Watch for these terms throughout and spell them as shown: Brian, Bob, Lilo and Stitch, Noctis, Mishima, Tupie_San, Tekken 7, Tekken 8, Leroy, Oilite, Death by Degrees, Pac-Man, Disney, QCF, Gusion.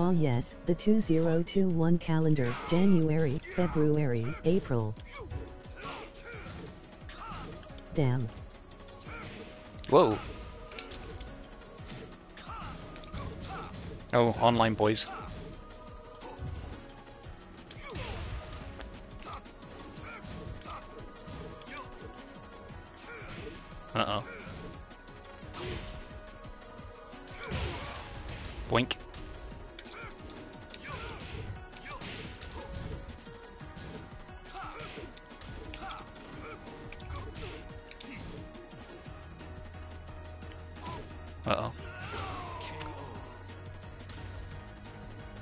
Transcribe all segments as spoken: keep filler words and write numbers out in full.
Ah yes, the two thousand twenty-one calendar, January, February, April. Damn. Whoa. Oh, online boys. Uh-oh. Boink. Uh-oh.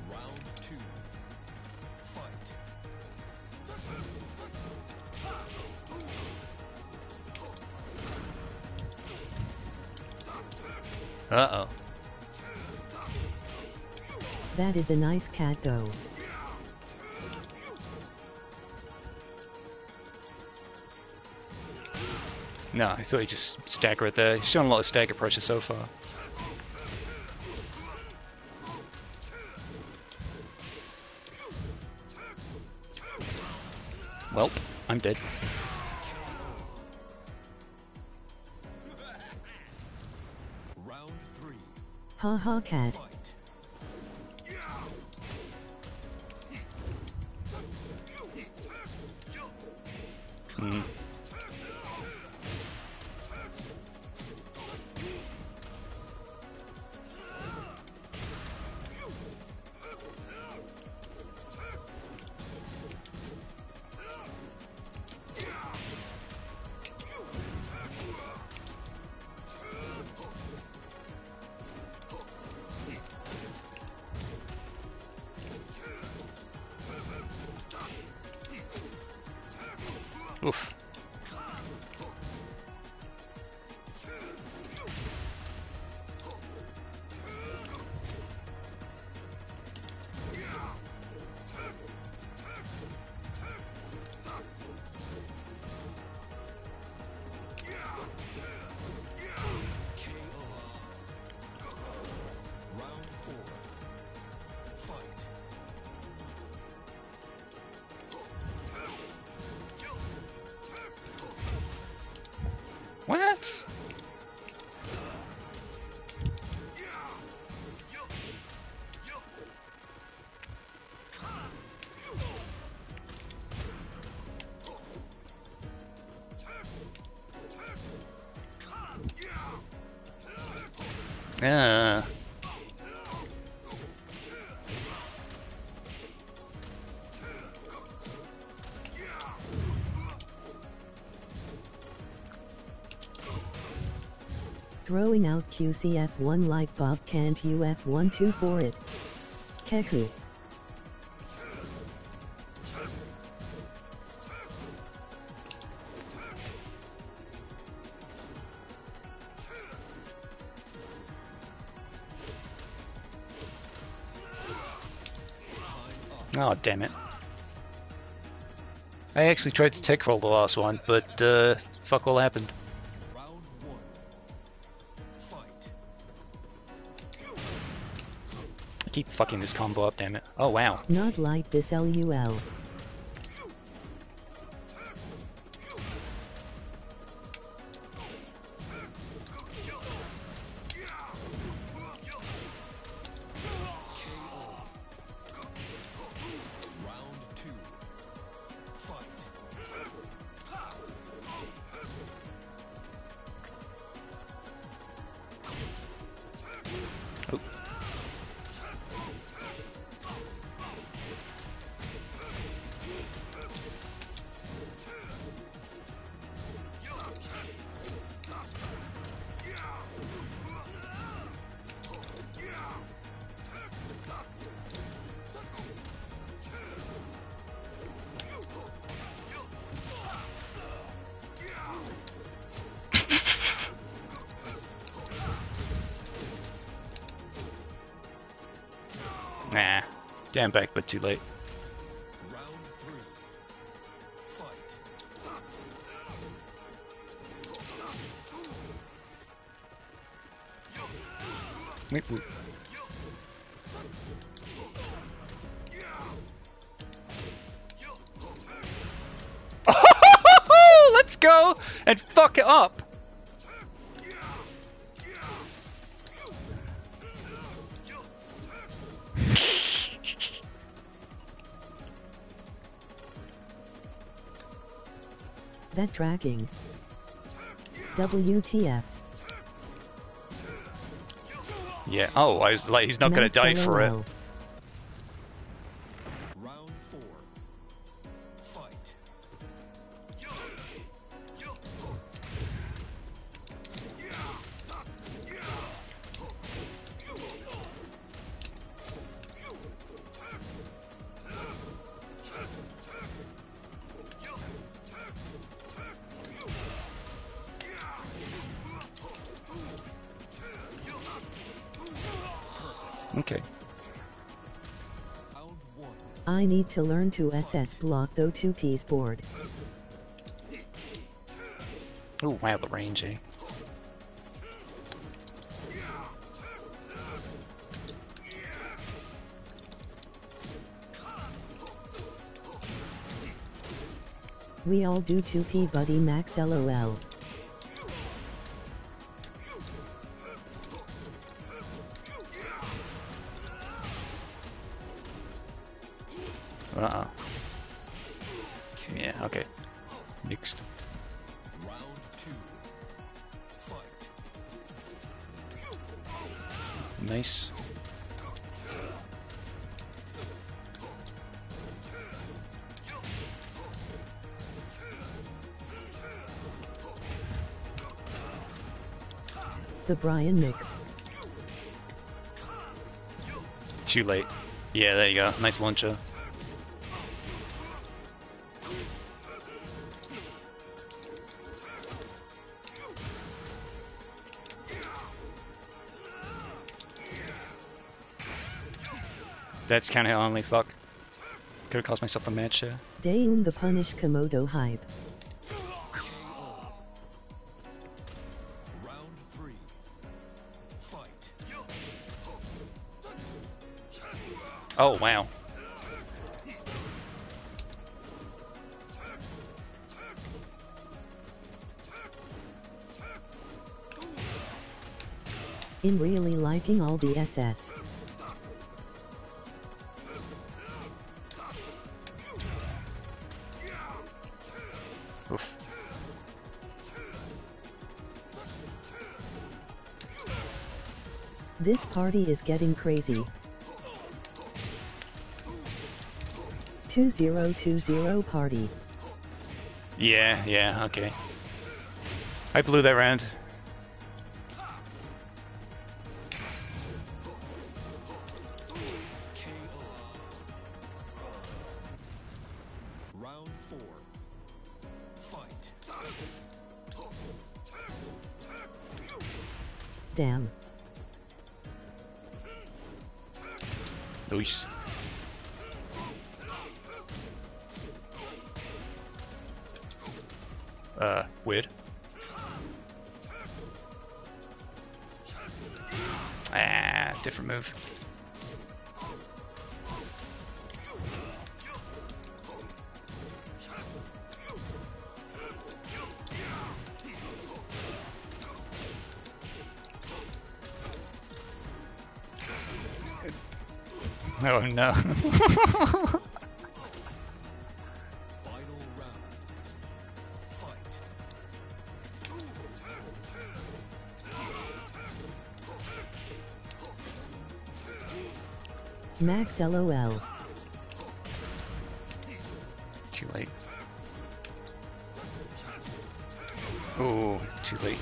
Round two. Fight. Uh-oh. That is a nice cat though. No, I thought he'd just stagger it there. He's shown a lot of stagger pressure so far. Welp, I'm dead. Round three. Ha ha cat. Hmm. Oof. What? Ah. Throwing out Q C F one like Bob, can't you F one two for it? Keku. Oh, damn it. I actually tried to tech roll the last one, but uh, fuck all happened. Keep fucking this combo up, damn it. Oh wow. Not like this LUL. Nah, damn back, but too late. Round three. Fight. Wait, wait. and fuck it up. That tracking. W T F. Yeah, oh, I was like, he's not gonna die for it. Round four. Okay. I need to learn to S S block though two-piece board. Oh wow, the range, eh? We all do two P buddy max lol. Uh-oh. Yeah, okay. Next. Round two. Fight. Nice. The Brian mix. Too late. Yeah, there you go. Nice launcher. That's kind of only fuck. Could have cost myself the match here. Damn the punish Komodo hype. Round three. Fight. Oh wow. I'm really liking all the S S. This party is getting crazy. two zero two zero party. Yeah, yeah, okay. I blew that round. Round four. Fight. Damn. Nice. Uh, weird. Ah, different move. Oh no. Final round. Fight. Max lol. Too late. Oh, too late.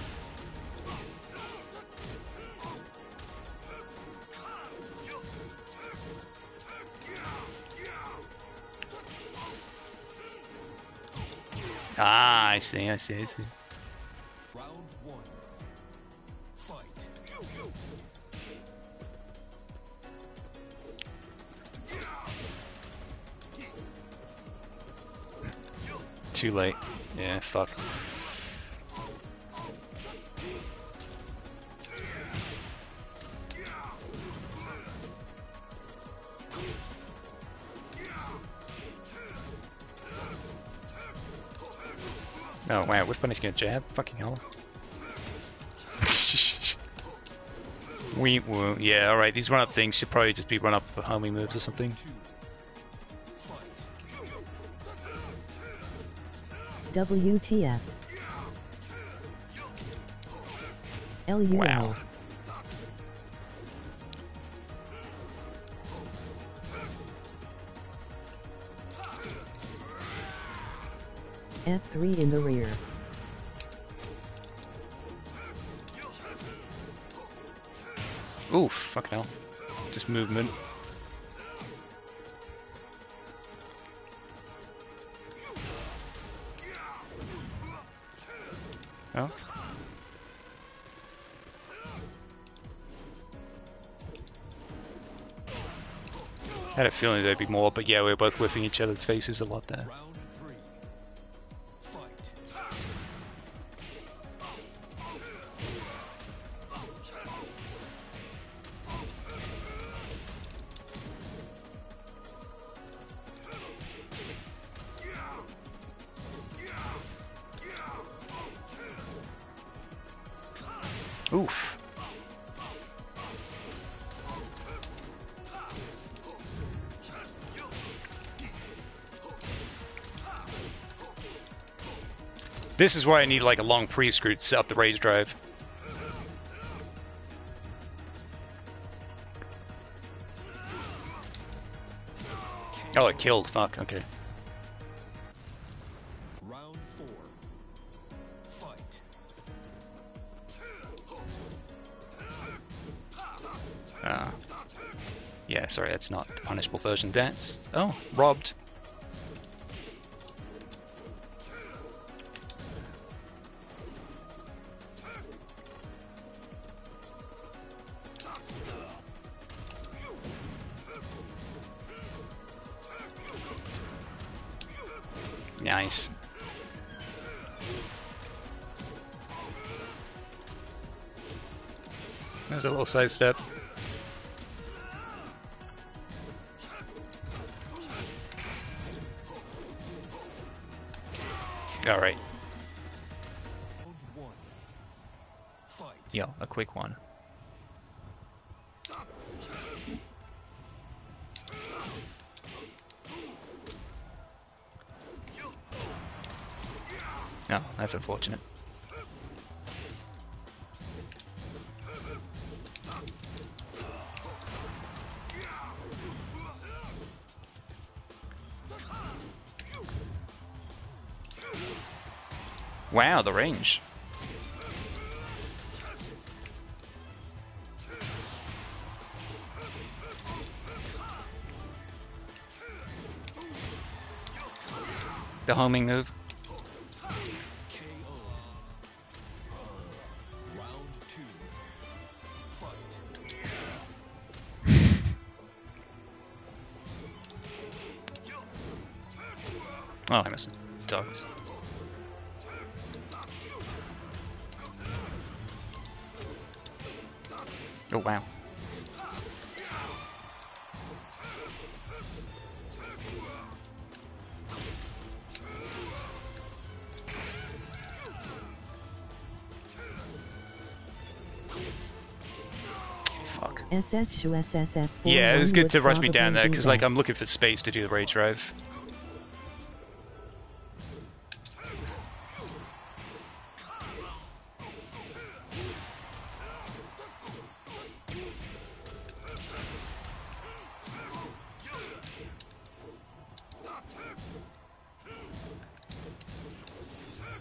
Ah, I see, I see, I see. Round one. Fight. Too late. Yeah, fuck. Oh wow, which one is gonna jab? Fucking hell. We woo. Yeah, alright, these run-up things should probably just be run-up homing moves or something. W T F. L U O. Wow. F three in the rear. Oof, fucking hell. Just movement. Oh. I had a feeling there'd be more, but yeah, we were both whiffing each other's faces a lot there. Oof. This is why I need like a long pre-screw to set up the rage drive. Oh, it killed. Fuck. Okay. Sorry, that's not the punishable version. That's... oh, robbed. Nice. There's a little sidestep. All right. Yeah, a quick one. Oh, that's unfortunate. Wow, the range. The homing move. Oh, I missed it. Dogs. Oh, wow. Fuck. Yeah, it was good to rush me down there, because like, I'm looking for space to do the rage drive.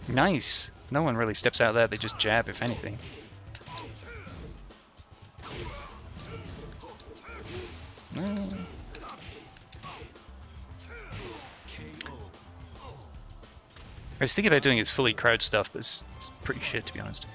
Nice! No one really steps out there, they just jab, if anything. Mm. I was thinking about doing his fully crowd stuff, but it's, it's pretty shit, to be honest.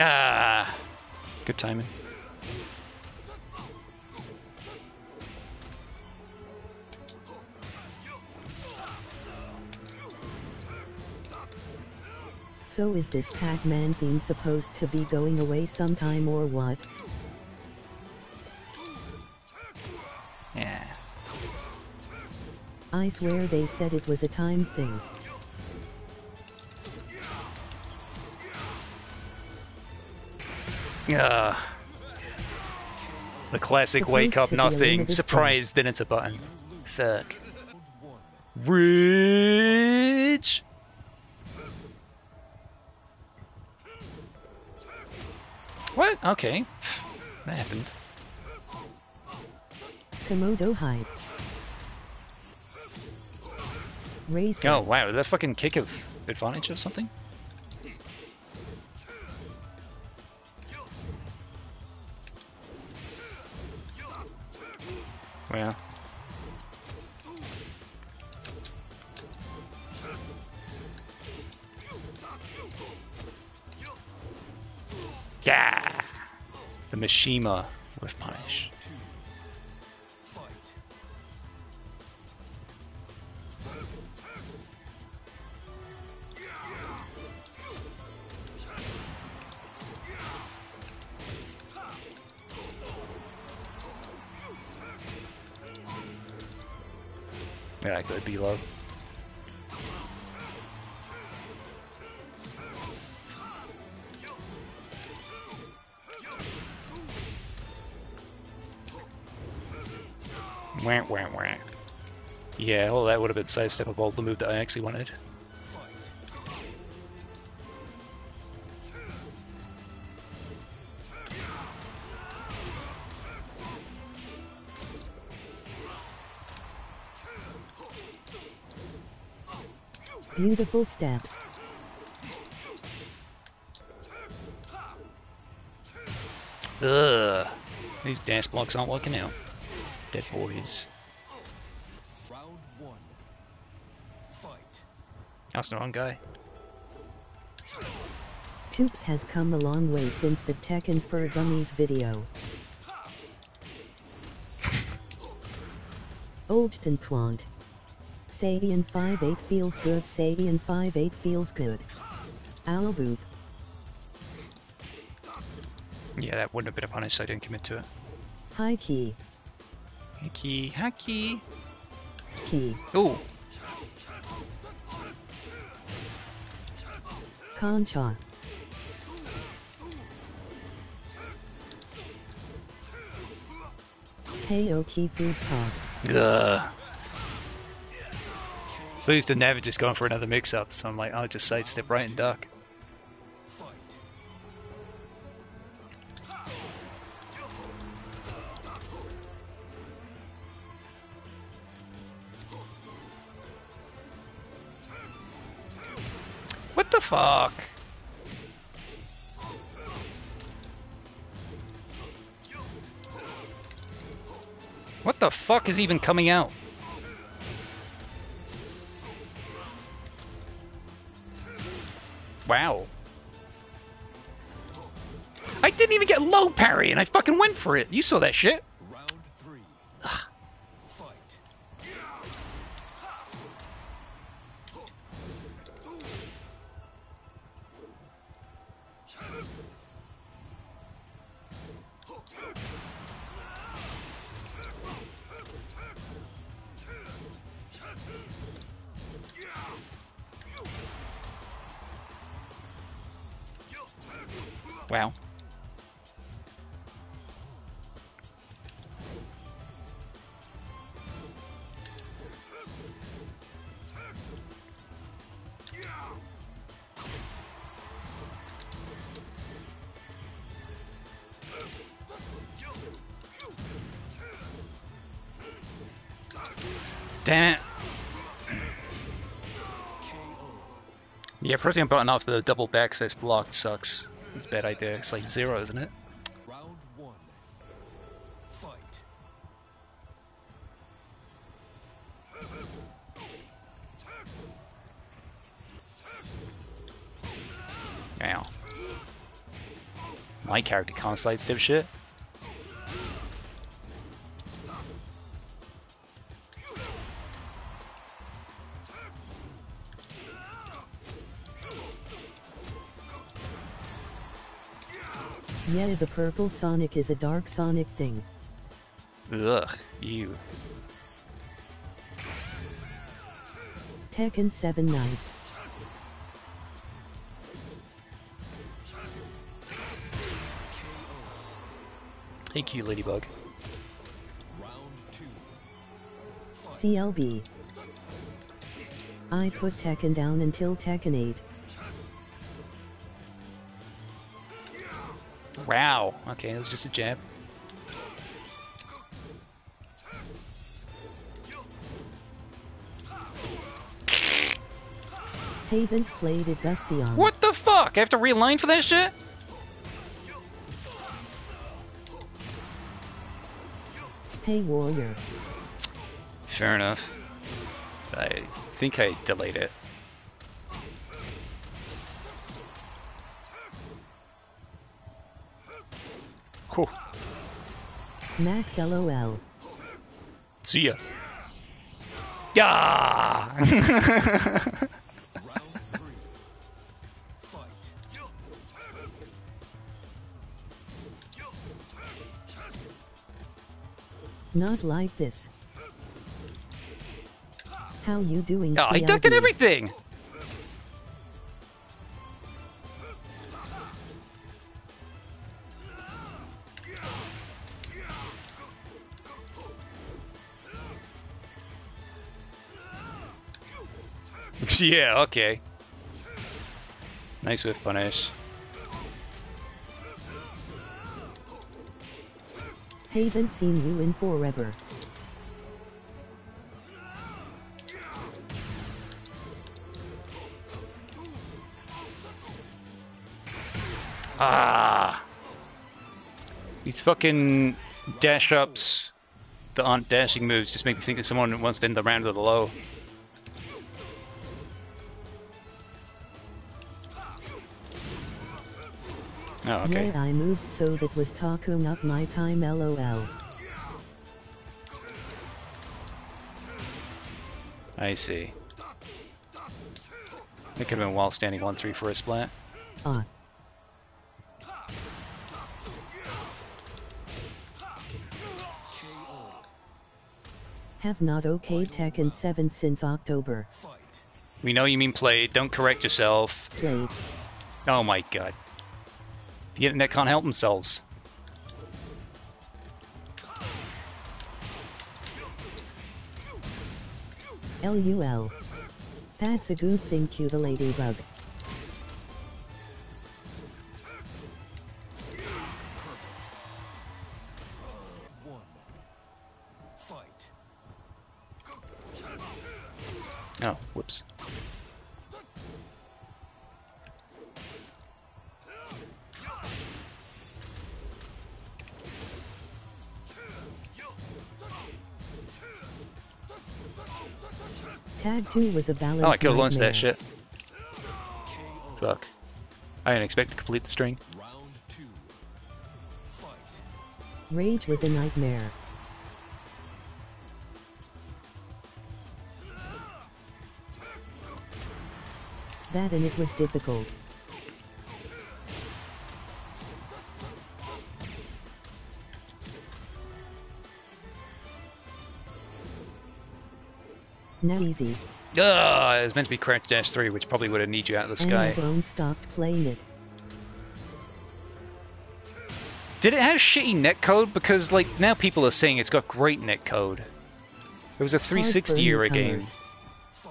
Ah, good timing. So is this Pac-Man theme supposed to be going away sometime or what? Yeah. I swear they said it was a time thing. Uh, the classic supposed wake up nothing, surprise then it's a button. Fuck. Rich! What? Okay. That happened. Komodo hype. Race. Oh wow, is that fucking kick of advantage or something? Yeah. Yeah. The Mishima with punish. Yeah, I could be low. Wah, wah, wah. Yeah, well, that would have been sidestep of all the move that I actually wanted. Beautiful steps. Ugh. These dash blocks aren't working out. Dead boys. Round one. Fight. That's the wrong guy. Tupes has come a long way since the Tekken for Dummies video. Old and twant. Sadian five eight feels good, Sadian five eight feels good. Owl boop. Yeah, that wouldn't have been a punish, so I didn't commit to it. Haki. Haki, Haki. Ki. Ooh. Concha. Heyoki food pop. Ugh. So used to never just going for another mix-up, so I'm like, I'll just sidestep right and duck. What the fuck? What the fuck is even coming out? Wow. I didn't even get low parry and I fucking went for it. You saw that shit. Round three. Ugh. Wow. Damn it. Yeah, pressing a button after the double back face blocked sucks. It's a bad idea. It's like zero, isn't it? Round one. Fight. Now, my character can't sidestep shit. Yeah, the purple Sonic is a dark Sonic thing. Ugh, ew. Tekken seven, nice. Hey, cute ladybug. C L B. I put Tekken down until Tekken eight. Wow. Okay, that was just a jab. Haven't played it, Gusion. What the fuck? I have to reline for that shit? Hey, warrior. Fair enough. I think I delayed it. Cool. Max L O L. See ya. Yeah. Not like this. How you doing? Oh, I ducked at everything! Yeah, okay. Nice whiff punish. Haven't seen you in forever. Ah, these fucking dash ups, the aren't dashing moves, just make me think that someone wants to end the round with a low. Oh, okay. Yeah, I moved so that was talking up my time. L O L. I see. It could have been while standing one three for a splat. Ah. Uh. Have not okay Tekken seven since October. We know you mean played. Don't correct yourself. Played. Oh my god. The internet can't help themselves. L U L. That's a good thing, cute ladybug. Oh, whoops. Tag two was a balance. Oh, I could have launched that shit. Fuck. I didn't expect to complete the string. Rage was a nightmare. That and it was difficult. Now easy. Ah, it was meant to be crouch dash three, which probably would have need you out of the sky. And my phone stopped playing it. Did it have shitty netcode? Because like now people are saying it's got great netcode. It was a three sixty era game.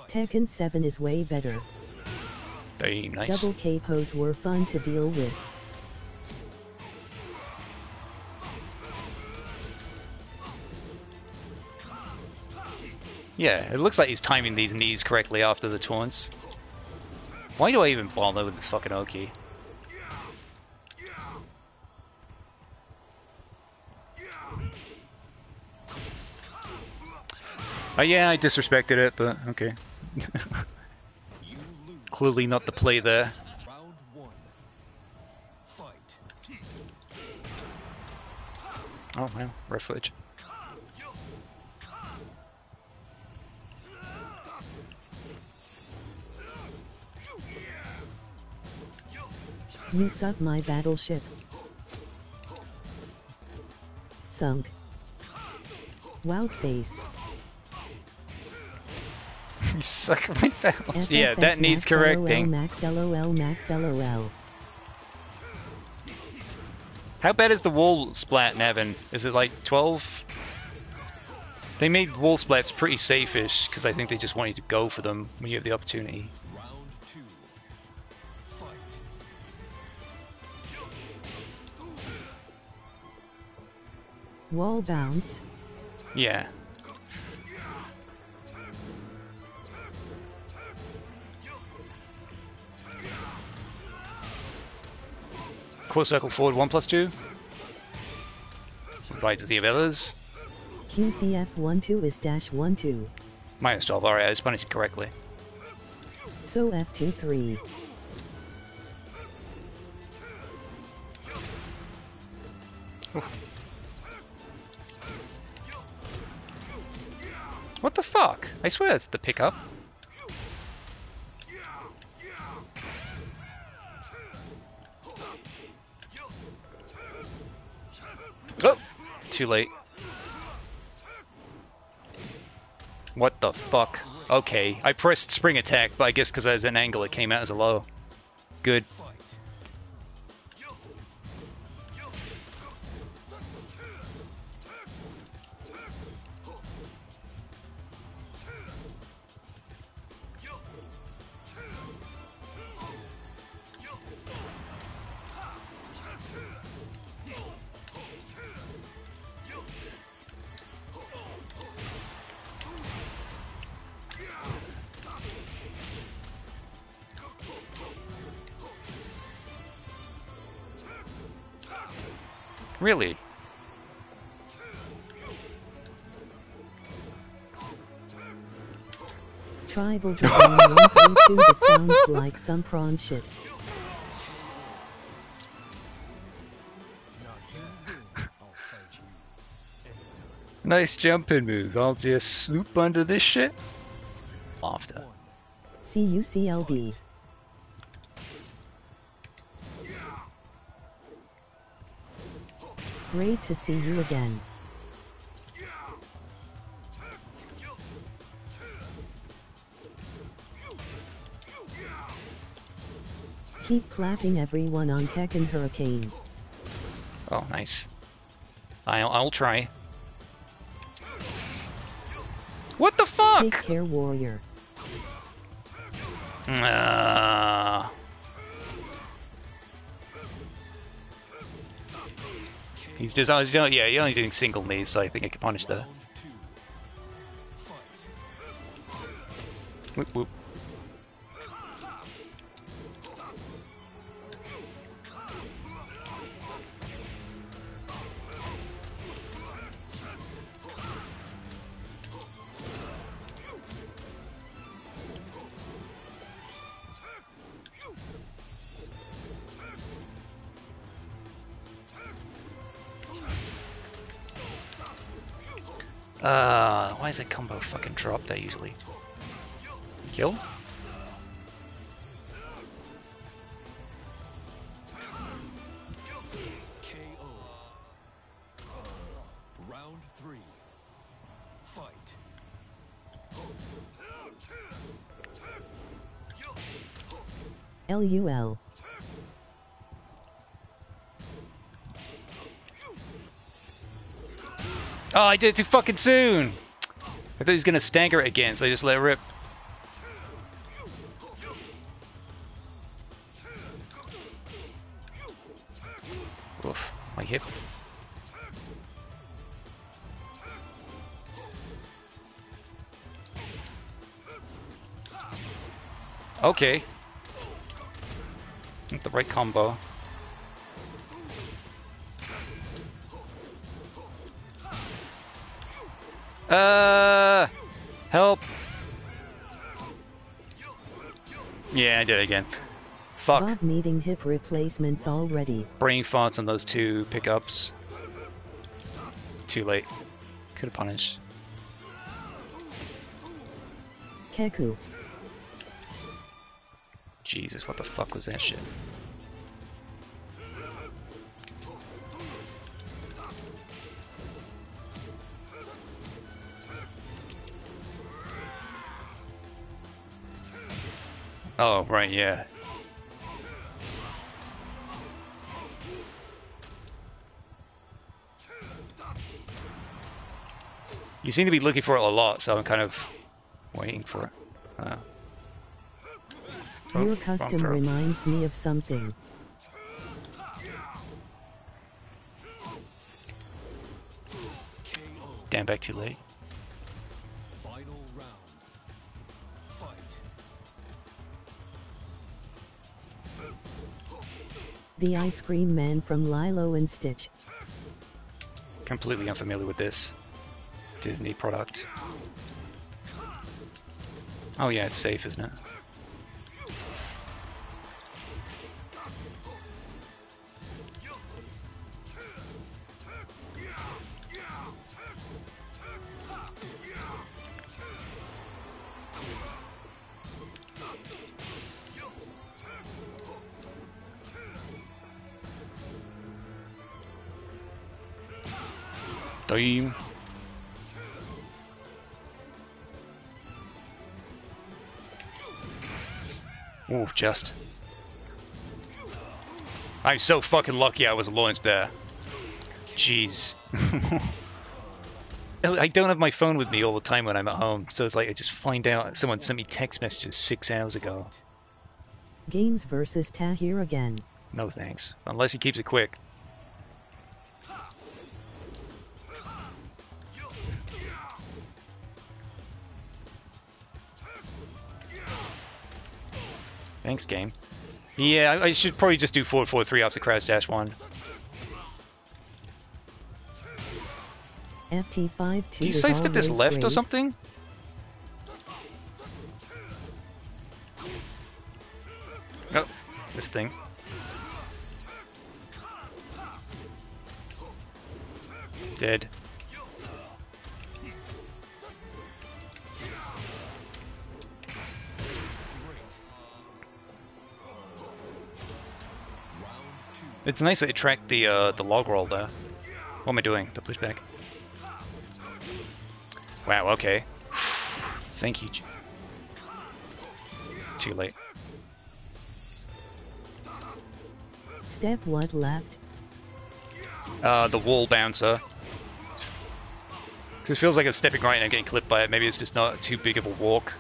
Tekken seven is way better. Hey, nice. Double capos were fun to deal with. Yeah, it looks like he's timing these knees correctly after the taunts. Why do I even bother with this fucking Oki? Oh yeah, I disrespected it, but okay. Clearly not the play there. Round one. Fight. Oh wow, ref footage. You suck my battleship. sunk. Wow face. You suck my balance. Yeah, that needs correcting. Max LOL, max LOL. How bad is the wall splat, Navin? Is it like twelve? They made wall splats pretty safe-ish, because I think they just want you to go for them when you have the opportunity. Wall bounce? Yeah. Quarter circle forward, one plus two. Right to the abelas. Q C F one two is dash one two. Minus twelve, alright, I was punished correctly. So F two three. What the fuck? I swear that's the pickup. Oh! Too late. What the fuck? Okay, I pressed spring attack, but I guess because I was at an angle it came out as a low. Good. Really? Tribal Dragon one three two, that sounds like some prawn shit. Nice jumping move. I'll just swoop under this shit. After. C U C L B. Great to see you again. Keep clapping everyone on Tekken Hurricane. Oh, nice. I'll, I'll try. What the fuck? Take care, warrior. Uh... He's just, he's only, yeah, you're only doing single knees, so I think I can punish that. Whoop, whoop. Uh, why is that combo fucking dropped there usually? Kill? Round three. Fight. LUL. Oh, I did it too fucking soon! I thought he was gonna stagger it again, so I just let it rip. Oof, my hip. Okay. Not the right combo. Uh, help. Yeah, I did it again. Fuck. Bob needing hip replacements already. Brain farts on those two pickups. Too late. Could have punished. Keku. Jesus, what the fuck was that shit? Oh, right, yeah. You seem to be looking for it a lot, so I'm kind of waiting for it. Uh, oh, Your custom reminds me of something. Damn, back too late. Final round. Fight. The ice cream man from Lilo and Stitch. Completely unfamiliar with this Disney product. Oh yeah, it's safe, isn't it? Dream. Ooh, just. I'm so fucking lucky I was launched there. Jeez. I don't have my phone with me all the time when I'm at home, so it's like I just find out someone sent me text messages six hours ago. Games versus Tahir again. No thanks. Unless he keeps it quick. Thanks, game. Yeah, I should probably just do four four three off the crouch dash one. F T five two. Do you sites get this left great. or something? Oh, this thing. Dead. It's nice that it tracked the uh, the log roll there. What am I doing? The pushback. Wow. Okay. Thank you. Too late. Step what left? Uh, the wall bouncer. Cause it feels like I'm stepping right and I'm getting clipped by it. Maybe it's just not too big of a walk.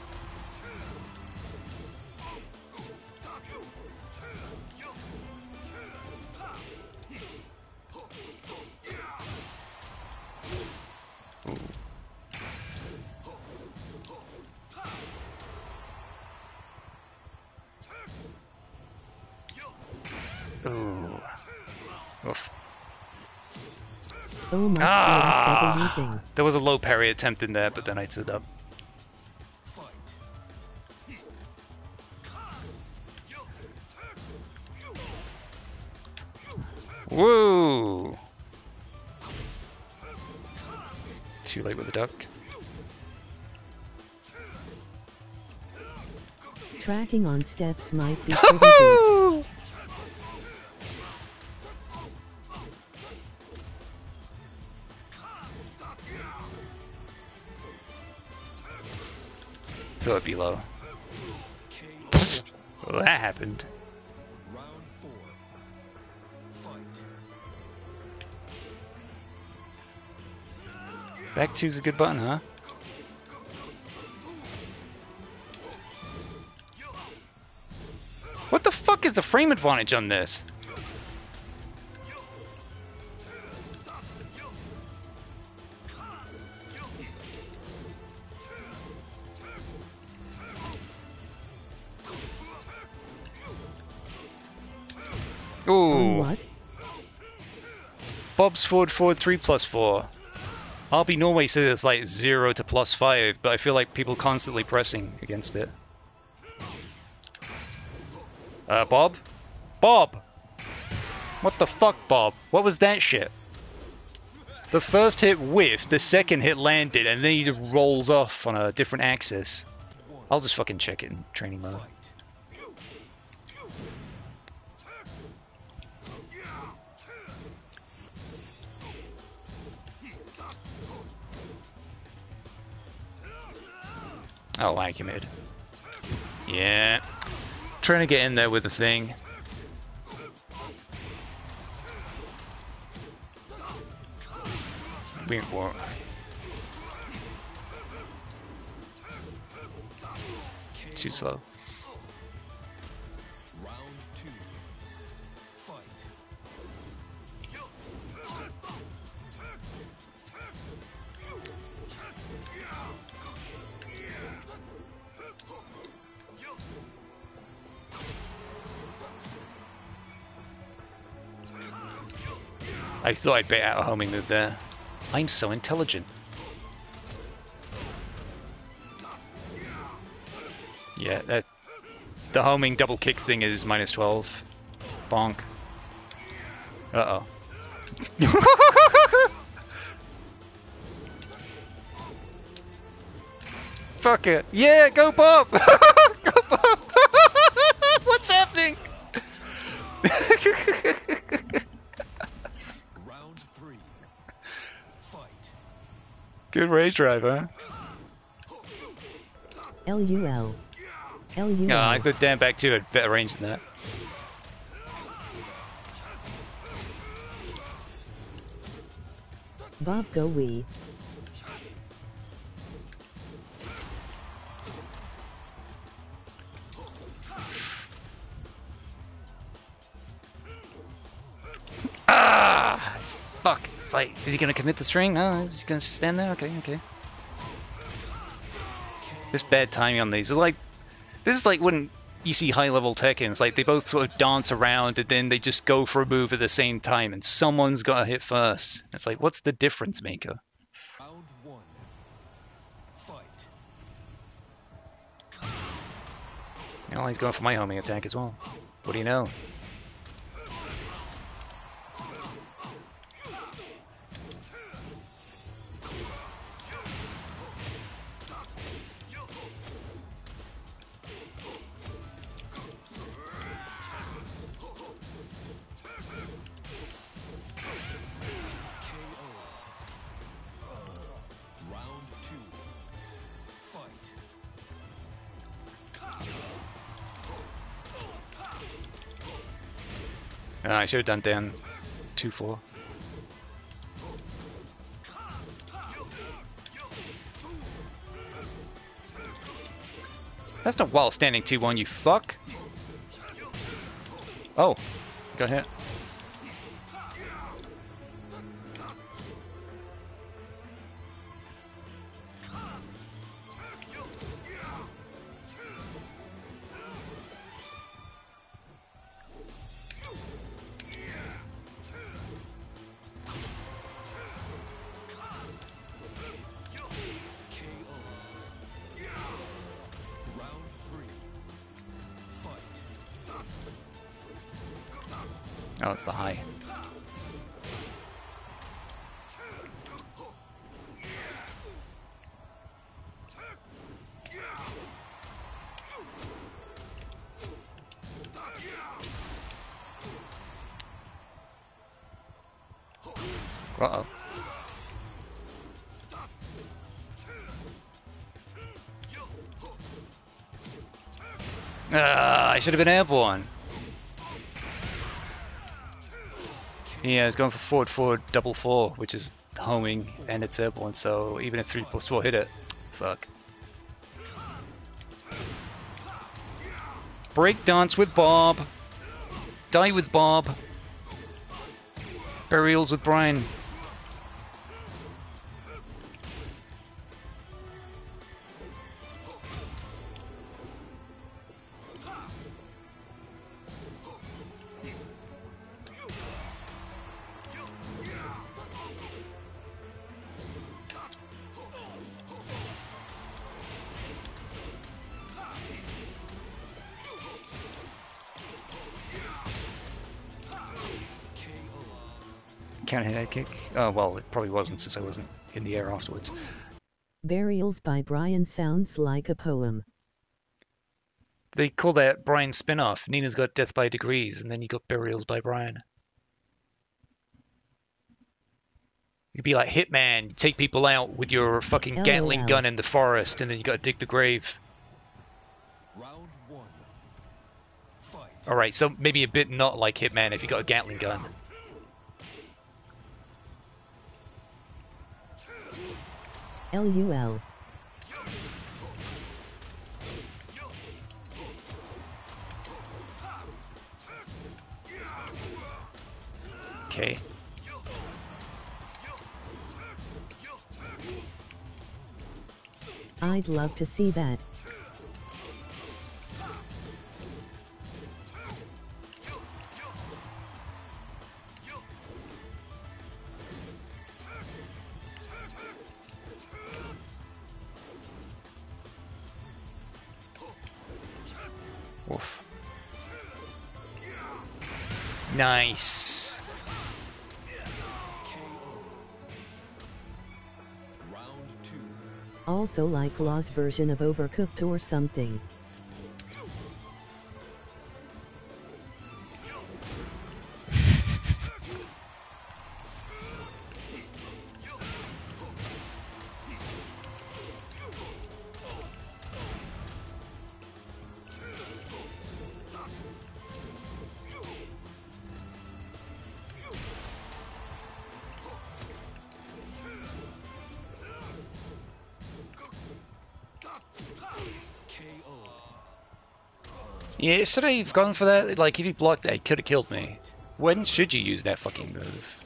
Ah, there was a low parry attempt in there, but then I stood up. Whoa! Too late with the duck. Tracking on steps might be pretty good. So it'd be low. Well, that happened. Round four. Fight. Back two's a good button, huh? What the fuck is the frame advantage on this? Bob's forward forward three plus four. R B Norway says it's like zero to plus five, but I feel like people constantly pressing against it. Uh, Bob? Bob! What the fuck, Bob? What was that shit? The first hit whiffed, the second hit landed, and then he just rolls off on a different axis. I'll just fucking check it in training mode. Oh, I committed. Yeah. trying to get in there with the thing. We won't. Too slow. I thought I'd bait out a homing move there. I'm so intelligent. Yeah, that, the homing double kick thing is minus twelve. Bonk. Uh oh. Fuck it. Yeah, go Bob. Go Bob. What's happening? Good rage drive, huh? L U L. L U L. Oh, I thought Dan back too had better range than that. Bob go wee. Ah! Fuck. Like, is he gonna commit the string? No, he's just gonna stand there? Okay, okay. This bad timing on these. It's like, this is like when you see high level Tekkens, like they both sort of dance around and then they just go for a move at the same time and someone's gotta hit first. It's like, what's the difference maker? Round one. Fight. Now he's going for my homing attack as well. What do you know? Uh, I should have done Dan two four. That's not while standing two one, you fuck. Oh, go ahead. Oh, it's the high. Uh-oh. Ah, I should have been airborne. Yeah, it's going for forward, forward, double four, which is homing, and it's airborne, so even if three plus four hit it, fuck. Break dance with Bob. Die with Bob. Burials with Brian. Counter head kick? Oh, well, it probably wasn't since I wasn't in the air afterwards. Burials by Brian sounds like a poem. They call that Brian spin-off. Nina's got Death by Degrees, and then you got Burials by Brian. You'd be like Hitman, you take people out with your fucking L O L. Gatling gun in the forest, and then you gotta dig the grave. Round one. Alright, so maybe a bit not like Hitman if you got a Gatling gun. LUL. Okay. I'd love to see that. Oof. Nice. Also like Law's version of Overcooked or something. Yeah, should I have gone for that? Like, if you blocked that, it could have killed me. When should you use that fucking move?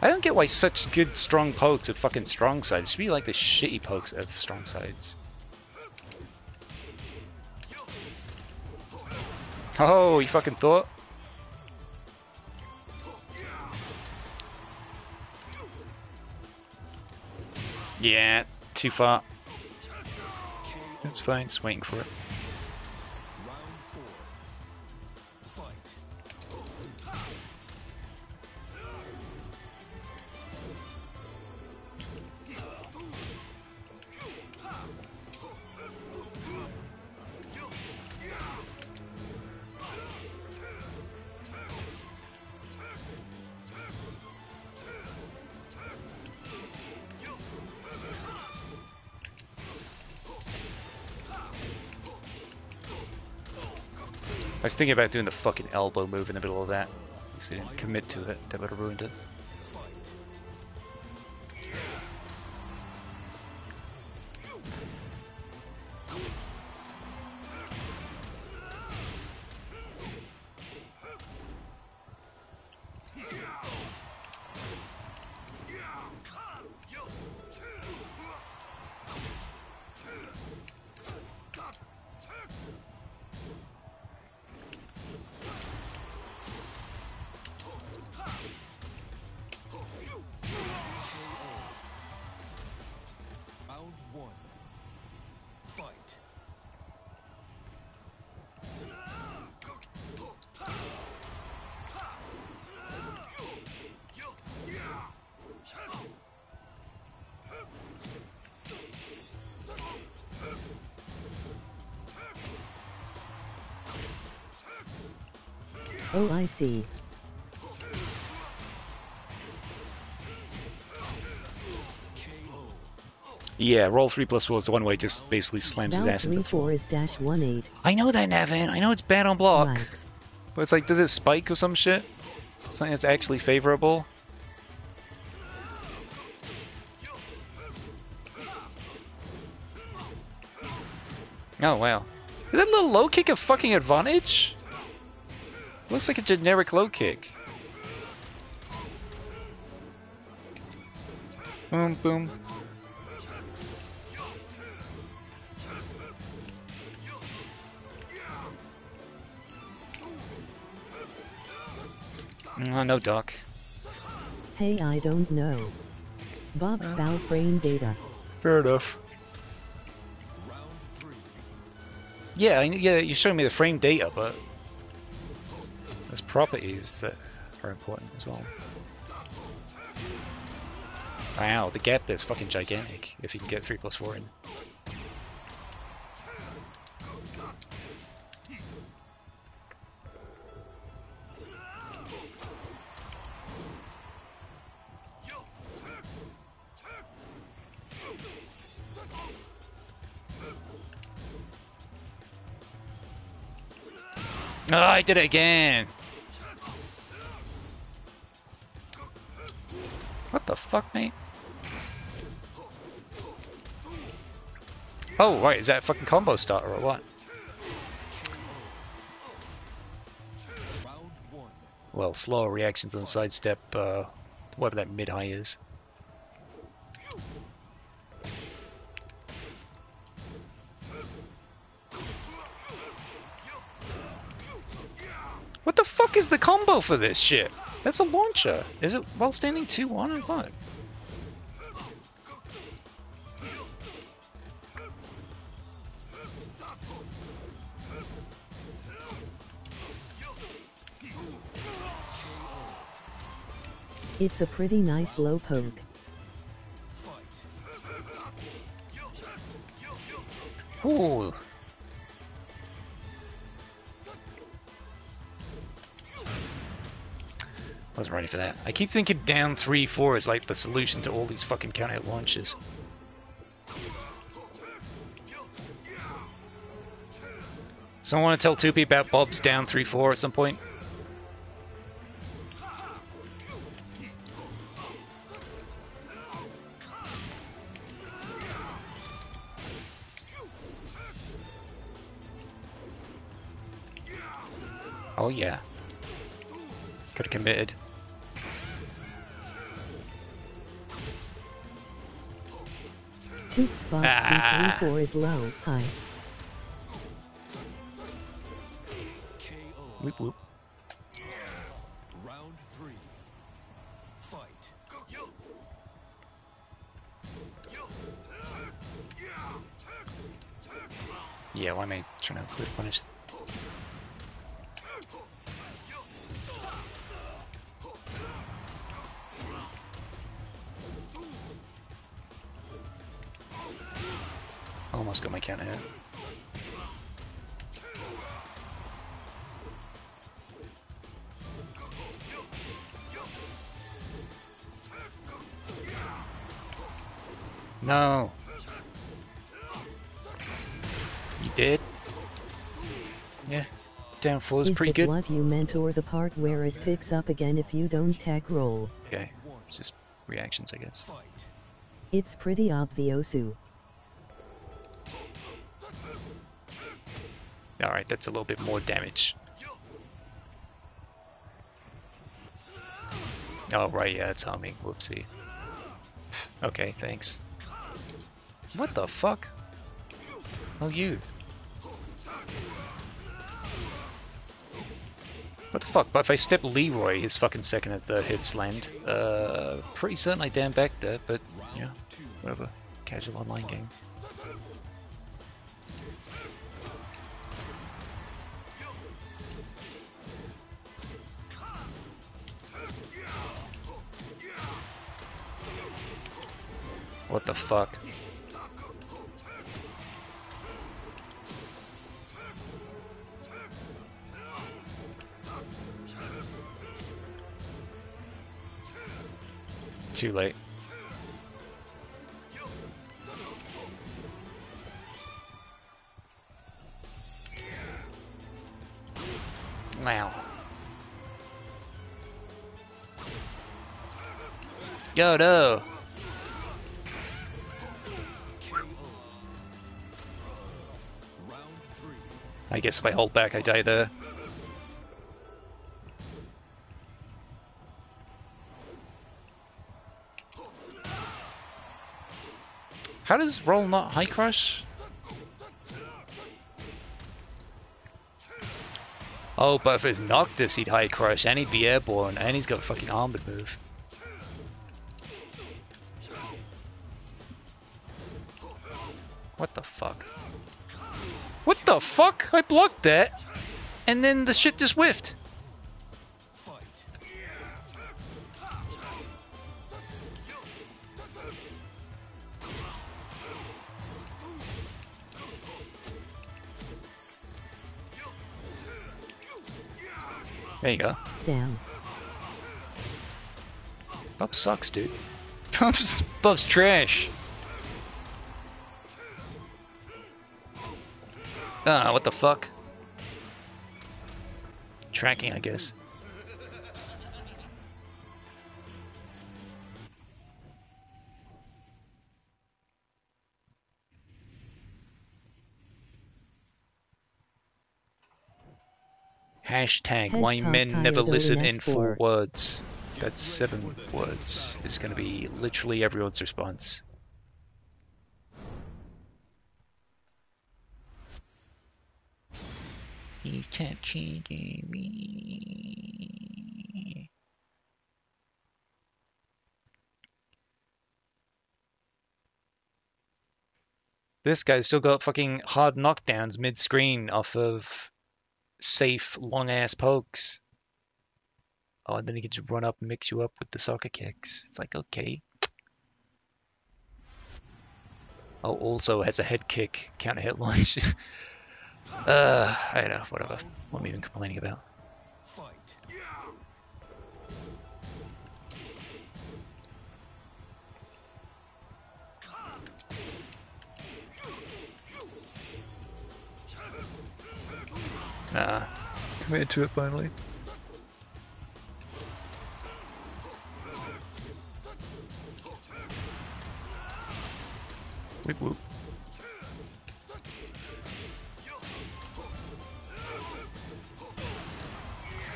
I don't get why such good strong pokes are fucking strong sides. It should be like the shitty pokes of strong sides. Oh, you fucking thought? Yeah, too far. It's fine, just waiting for it. I was thinking about doing the fucking elbow move in the middle of that. At least I didn't commit to it. That would have ruined it. Oh, I see. Yeah, roll three plus four is the one way. Just basically slams his ass into the floor. Four is dash one eight. I know that, Nevin. I know it's bad on block, Likes. But it's like, does it spike or some shit? Something that's actually favorable. Oh wow, is that little low kick a fucking advantage? Looks like a generic low kick. Boom, boom. Oh, no, Doc. Hey, I don't know. Bob's uh, foul brain data. Fair enough. Yeah, I, yeah, you showed me the frame data, but there's properties that are important as well. Wow, the gap there's fucking gigantic if you can get three plus four in. Oh, I did it again. What the fuck, mate? Oh, right, is that a fucking combo starter or what? Well, slower reactions on sidestep, uh, whatever that mid-high is. What the fuck is the combo for this shit? That's a launcher. Is it while standing two one or what? It's a pretty nice low poke. Ooh. Wasn't ready for that. I keep thinking down three four is like the solution to all these fucking counter launches. Someone want to tell Tupie about Bob's down three four at some point? Oh yeah. Could have committed. Toot spots ah. D three four is low, high. Whoop whoop. Round three. Fight. Yeah, why am I trying to punish? Almost got my counter hit. No. You did? Yeah. Down four is pretty good. Is the bluff you mentor the part where it picks up again if you don't tech roll? Okay. It's just reactions, I guess. It's pretty obvious. Alright, that's a little bit more damage. Oh, right, yeah, it's harming. Whoopsie. Okay, thanks. What the fuck? Oh, you. What the fuck? But if I step Leroy, his fucking second and third hits land. Uh, pretty certain I damn back there, but, yeah, whatever. Casual online game. What the fuck? Too late. Wow. Yo, no. I guess if I hold back, I die there. How does roll not high crush? Oh, but if it's Noctis, he'd high crush, and he'd be airborne, and he's got a fucking armored move. What the fuck? What the fuck? I blocked that, and then the shit just whiffed. There you go. Damn. Bob sucks, dude. Bob's, Bob's trash. Ah, uh, what the fuck? tracking, I guess. Hashtag, why men never listen in four words. That's seven words. It's going to be literally everyone's response. He's touching me. This guy's still got fucking hard knockdowns mid-screen off of safe, long-ass pokes. Oh, and then he can just run up and mix you up with the soccer kicks. It's like, okay. Oh, also has a head kick, counter hit launch. uh, I don't know, whatever. What am I even complaining about? Fight. Nah. Committed to it finally. Whoop whoop.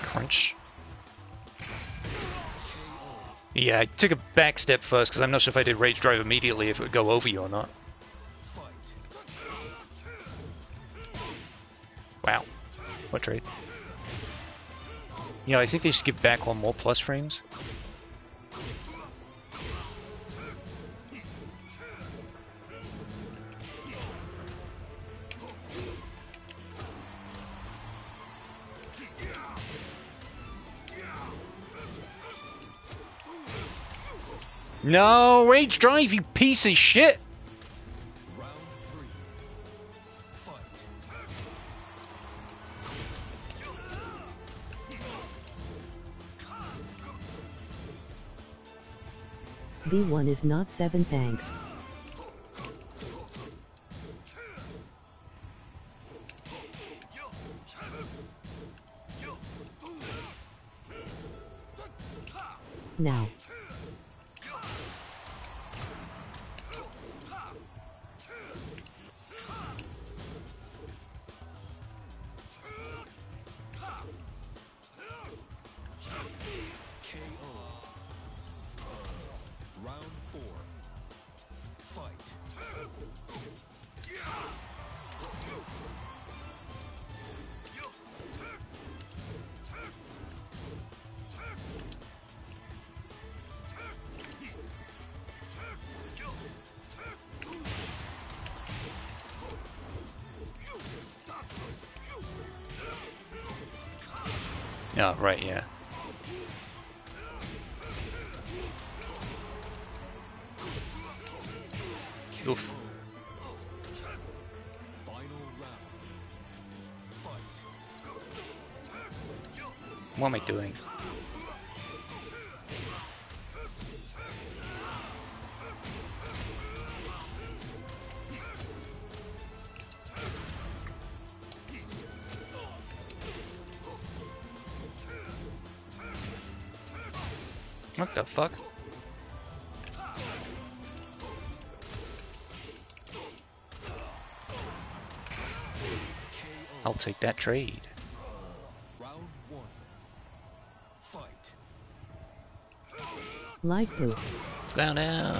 Crunch. Yeah, I took a back step first because I'm not sure if I did Rage Drive immediately if it would go over you or not. Wow. What trade? You know, I think they should give back one more plus frames. No, Rage Drive, you piece of shit! Round three. Fight. B one is not seven, thanks. Now. Oh, right, yeah. Oof. Final round. Fight. What am I doing? What the fuck? I'll take that trade. Round one. Fight. Like blue. Go now.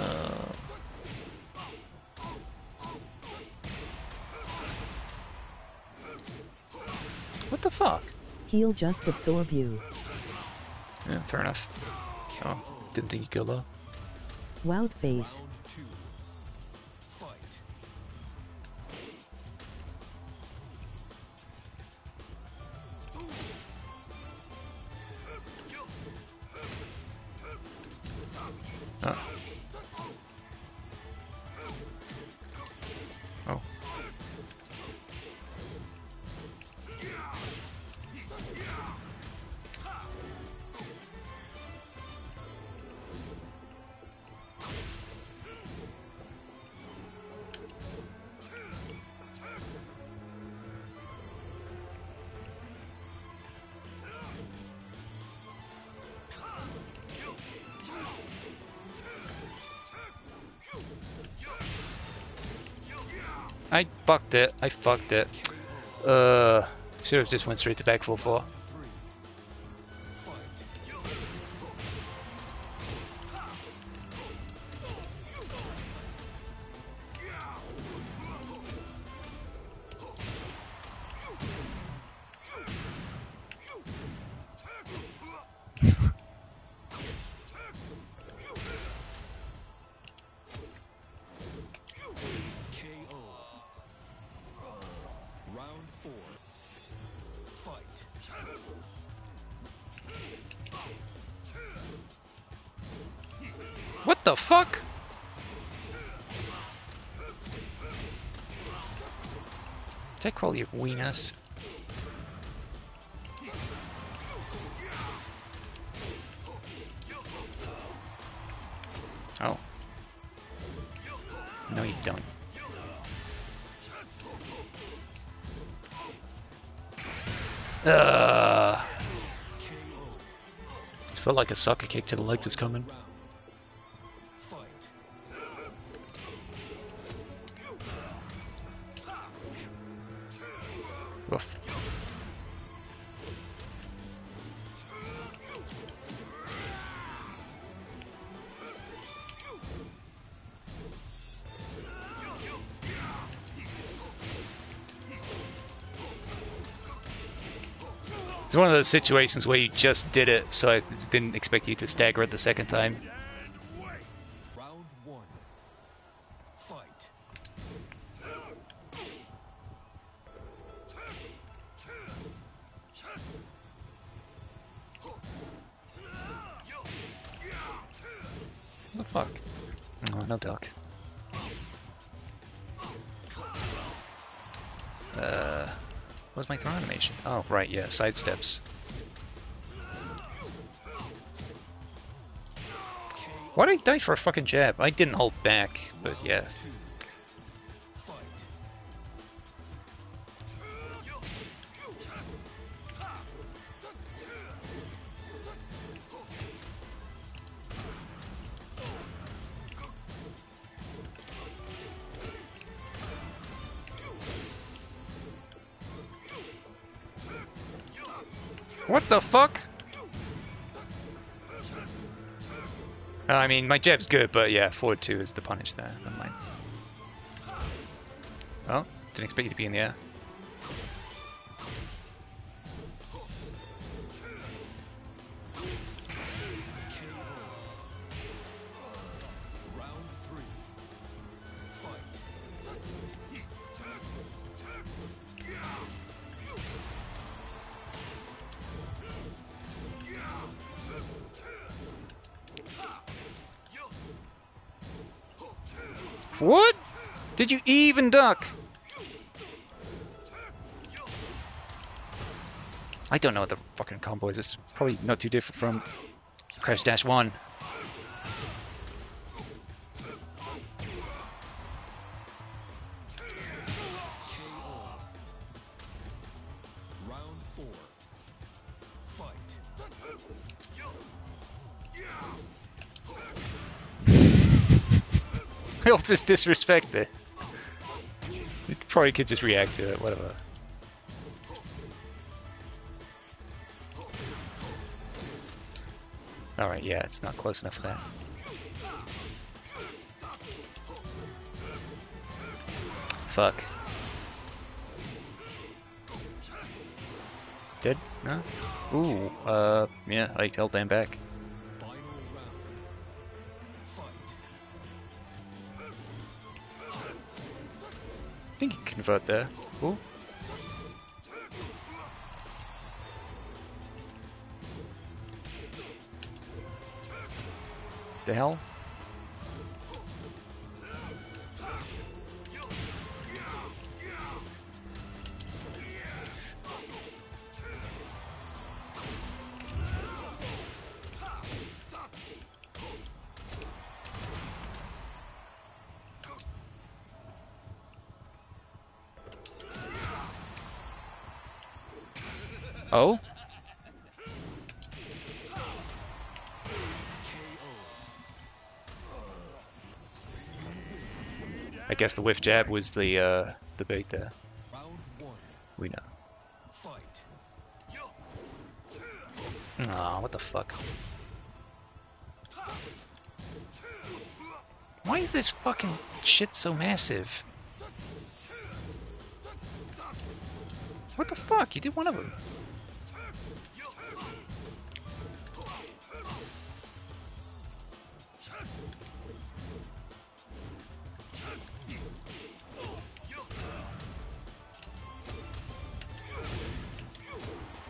What the fuck? He'll just absorb you. Yeah, fair enough. Oh, didn't think he'd go low. Wild face. Oh. Oh. I fucked it. I fucked it. Uh, should have just went straight to back full four. Call you weenus. Oh. No, you don't. Uh, it felt like a soccer kick to the legs is coming. It's one of those situations where you just did it, so I didn't expect you to stagger it the second time. Round one. Fight. What the fuck? Oh, no duck. Uh... Where's my throw animation? Oh, right, yeah, side steps. Why did I die for a fucking jab? I didn't hold back, but yeah. What the fuck? I mean, my jab's good, but yeah, forward two is the punish there. Never mind. Well, didn't expect you to be in the air. What? Did you even duck? I don't know what the fucking combo is. It's probably not too different from Crash Dash one. I'll just disrespect it. You probably could just react to it, whatever. Alright, yeah, it's not close enough for that. Fuck. Dead? No? Ooh, uh, yeah, I held them back. I think you can convert there. Cool. The hell? Oh? I guess the whiff jab was the uh, the bait there. We know. Ah, oh, what the fuck? Why is this fucking shit so massive? What the fuck? You did one of them.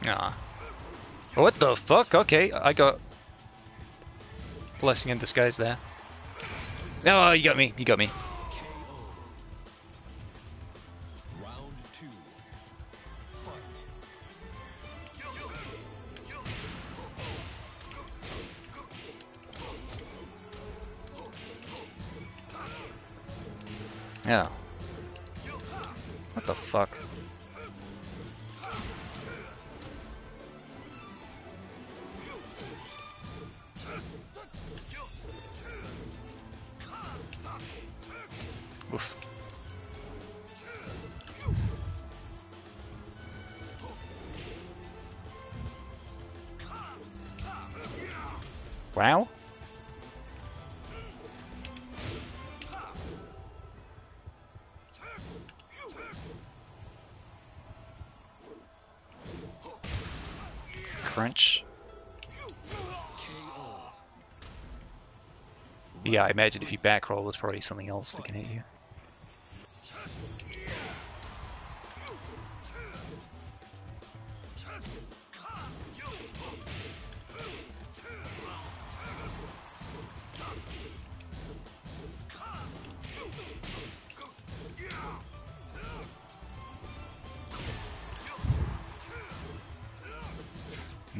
Ah. What the fuck? Okay, I got blessing in disguise there. No, oh, you got me. You got me. Round two. Yeah. What the fuck? Oof. Wow. Crunch. Yeah, I imagine if you back roll, there's probably something else that can hit you.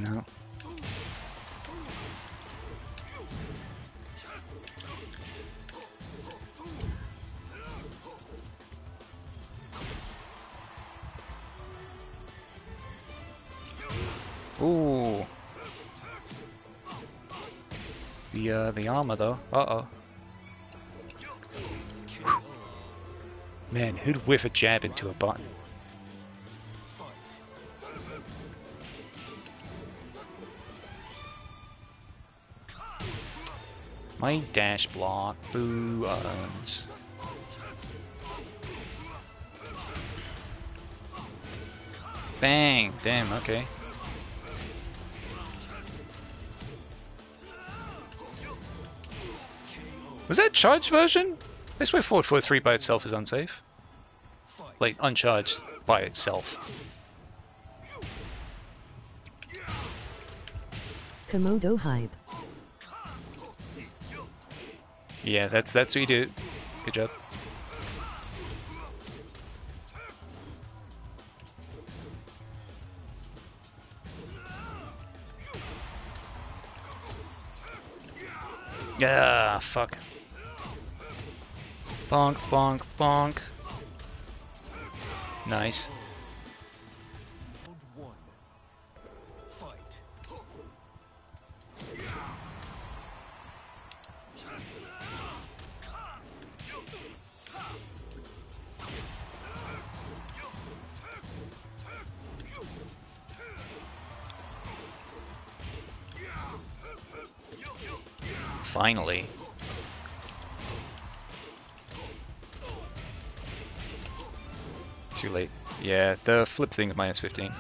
No. Ooh. The uh, the armor though. Uh oh. Whew. Man, who'd whiff a jab into a button? My dash block, boo uns. Bang! Damn, okay. Was that charged version? I swear forward four three by itself is unsafe. Like, uncharged by itself. Komodo hype. Yeah, that's that's what you do. Good job. Ah, fuck. Bonk, bonk, bonk. Nice. Finally. Too late. Yeah, the flip thing is minus fifteen.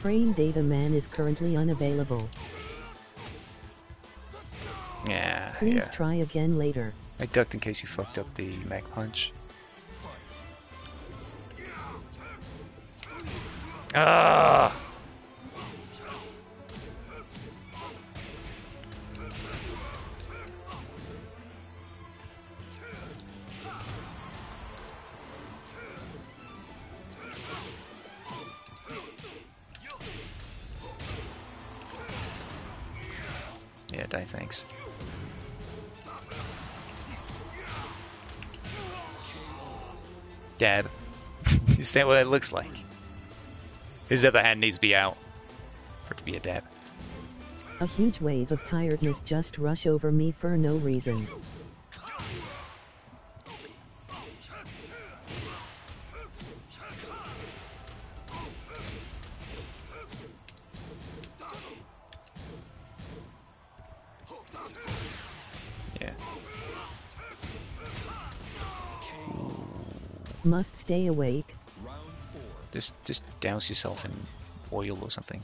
Brain data man is currently unavailable. Yeah. Please yeah. try again later. I ducked in case you fucked up the Mac punch. Ah! Yeah, die, thanks. Dab. You see what it looks like. His other hand needs to be out for it to be a dab. A huge wave of tiredness just rushed over me for no reason. Must stay awake. Just just douse yourself in oil or something.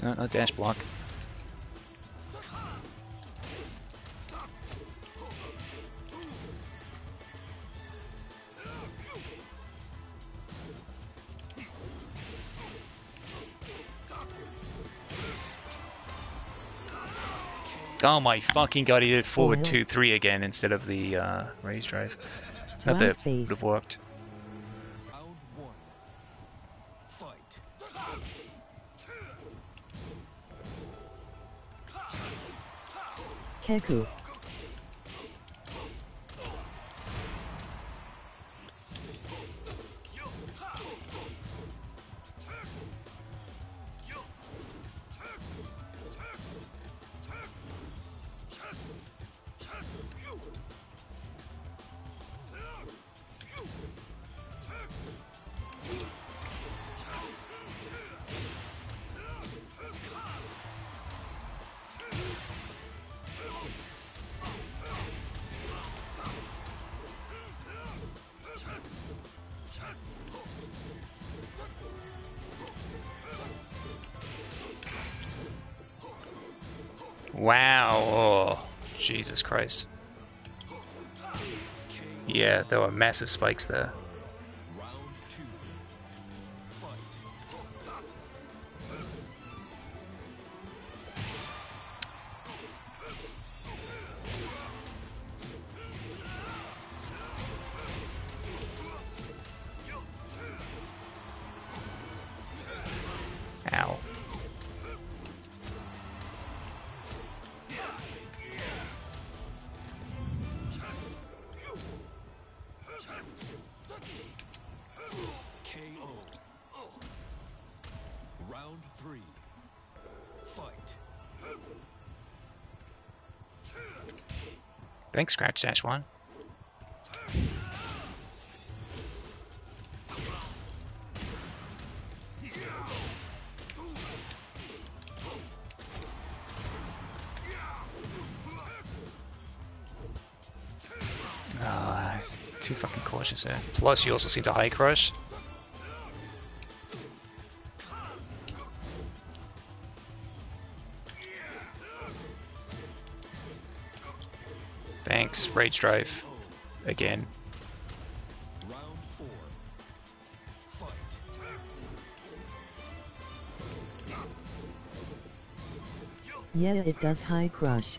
No, no dash block. Oh my fucking god, he did forward two three again instead of the uh, raise drive. Not that it would have worked. Keku. Wow, oh, Jesus Christ. Yeah, there were massive spikes there. Thanks, Scratch Dash One. Ah, oh, too fucking cautious there. Plus, you also see the high crush. Thanks, rage drive again. Yeah, it does high crush.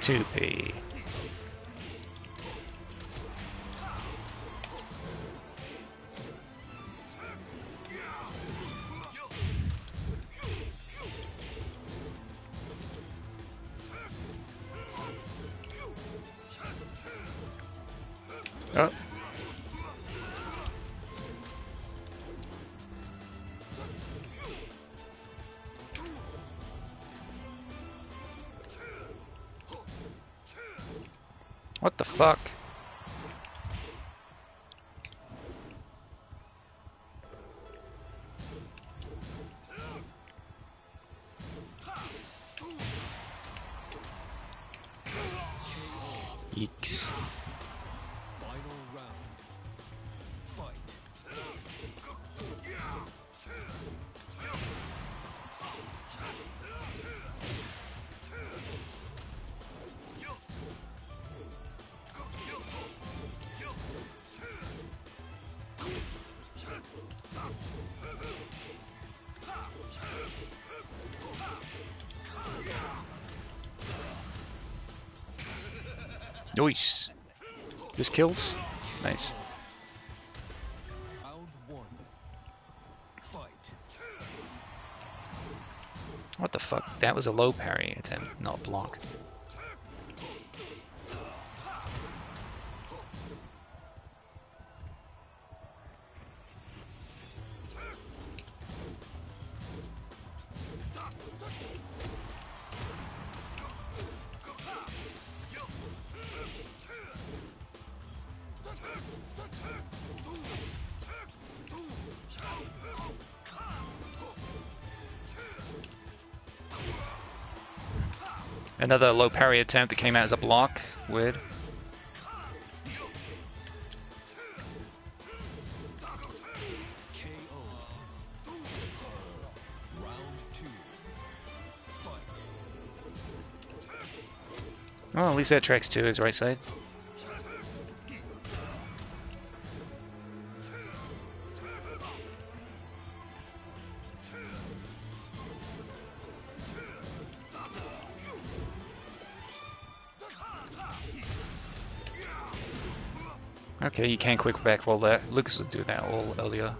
Tupie. Oh. What the fuck? Yeeks. Nice. This kills. Nice. Round one. Fight. What the fuck? That was a low parry attempt, not block. Another low parry attempt that came out as a block. Weird. Well, at least that tracks to his right side. Okay, you can quick back roll there. Lucas was doing that all earlier.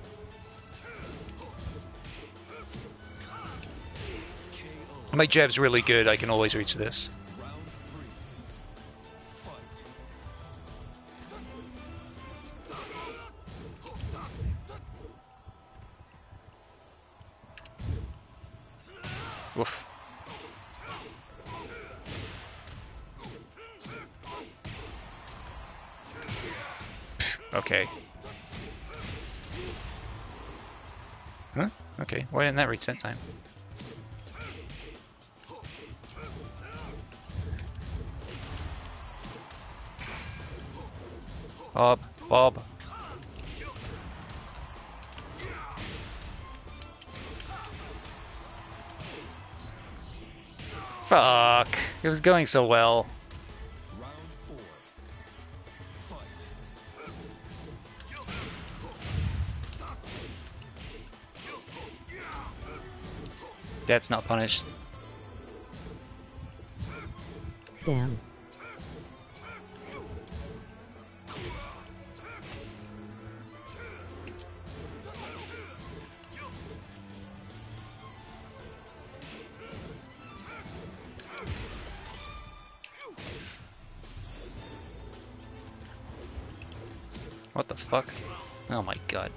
My jab's really good, I can always reach this. Oof. Okay. Huh? Okay. Why didn't that reach that time? Bob. Bob. Fuck. It was going so well. That's not punished. Damn. What the fuck? Oh my god.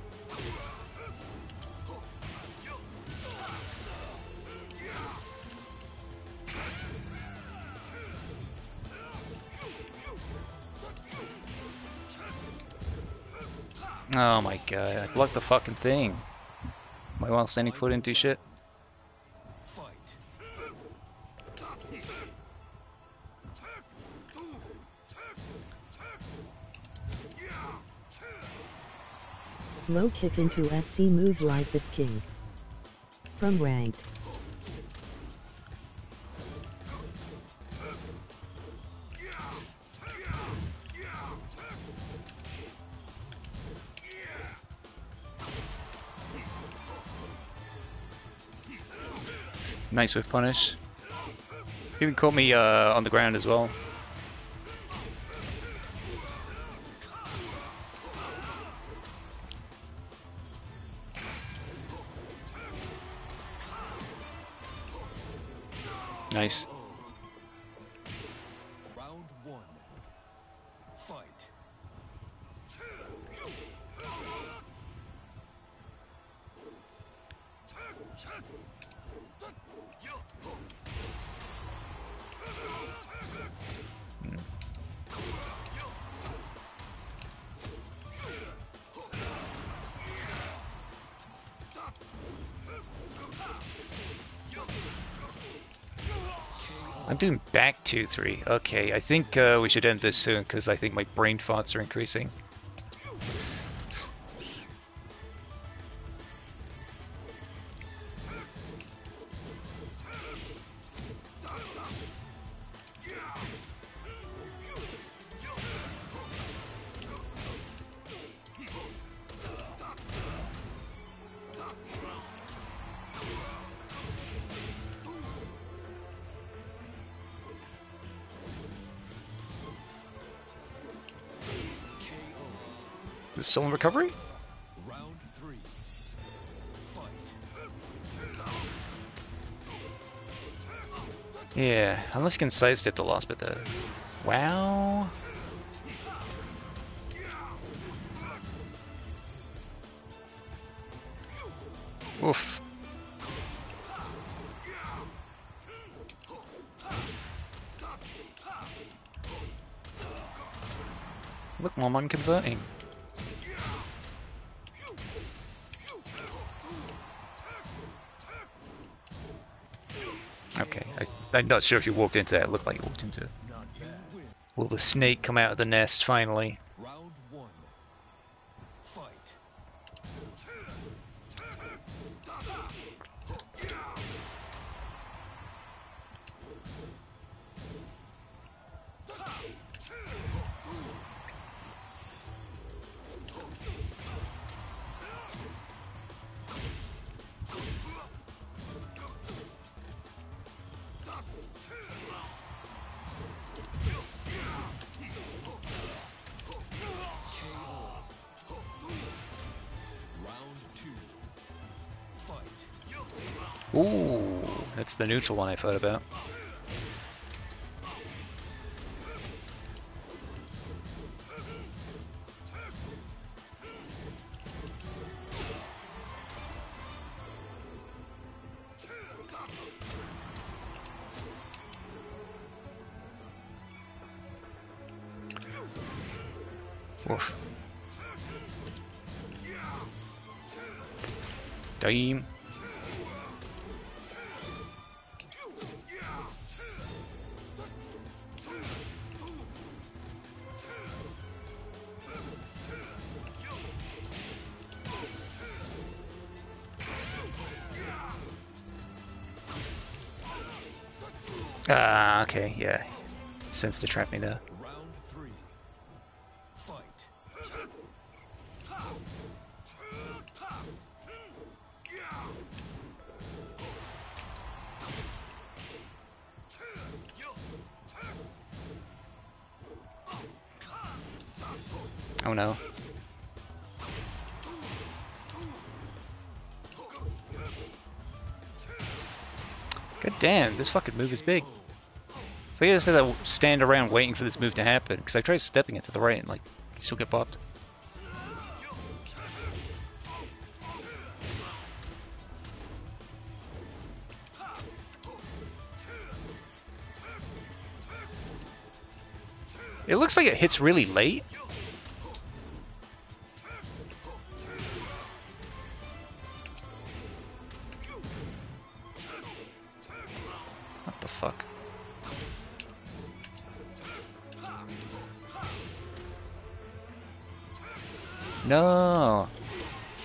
Oh my god, I blocked the fucking thing. My wild standing foot didn't do shit. Low kick into F C move like the king. From ranked. Nice with punish. He even caught me uh, on the ground as well. Nice. Round one. Fight. Hmm. I'm doing back two, three. Okay, I think uh, we should end this soon because I think my brain farts are increasing. Still in recovery? Round three. Fight. Yeah, unless you can sidestep the loss, but the... Wow. Oof. Look, Mom, I'm converting. Okay, I I'm not sure if you walked into that. It looked like you walked into it. Will the snake come out of the nest finally? Round one. Fight. Ooh, that's the neutral one I've heard about. Oof. Damn. Ah, uh, okay, yeah. Sense to trap me there. Round three. Fight. Oh no. God damn, this fucking move is big. So I guess I stand around waiting for this move to happen, because I tried stepping it to the right and like still get bopped. It looks like it hits really late. What the fuck? No.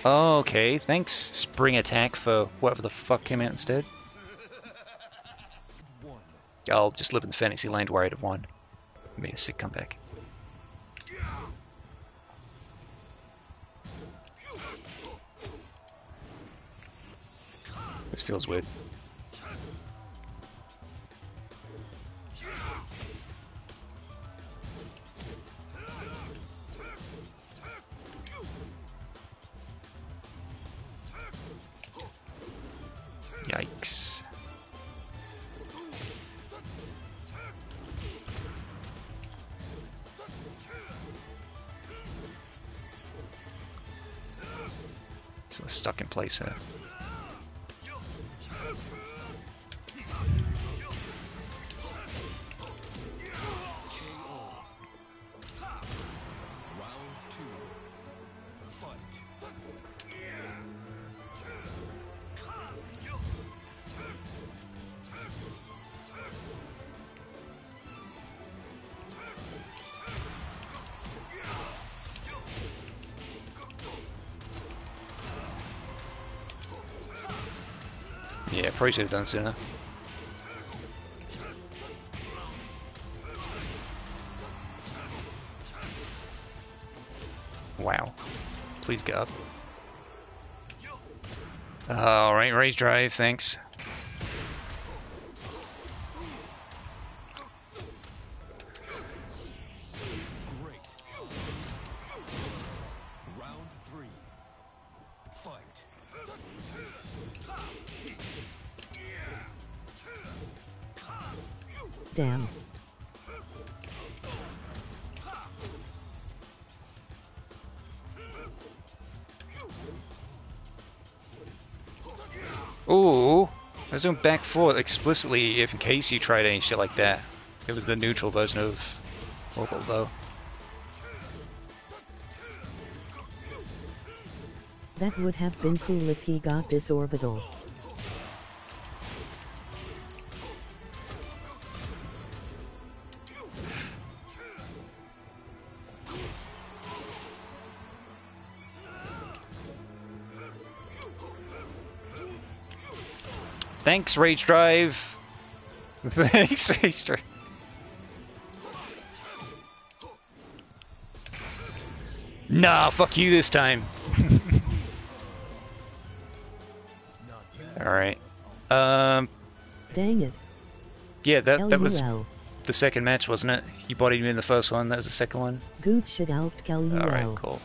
Oh, okay, thanks, Spring Attack, for whatever the fuck came out instead. I'll just live in fantasy land where I'd have won. It'd be a sick comeback. This feels weird. Yikes. So stuck in place here. Yeah, probably should have done sooner. Wow. Please get up. Alright, rage drive, thanks. Great. Round three. Fight. Damn. Ooh, I was doing back forth explicitly if in case you tried any shit like that. It was the neutral version of Opal though. That would have been cool if he got this orbital. Thanks, Rage Drive. Thanks, Rage Drive. Nah, fuck you this time. Alright. Um. Dang it. Yeah, that, that was the second match, wasn't it? You bodied me in the first one, that was the second one. Good shit out, Kelly. Alright, cool.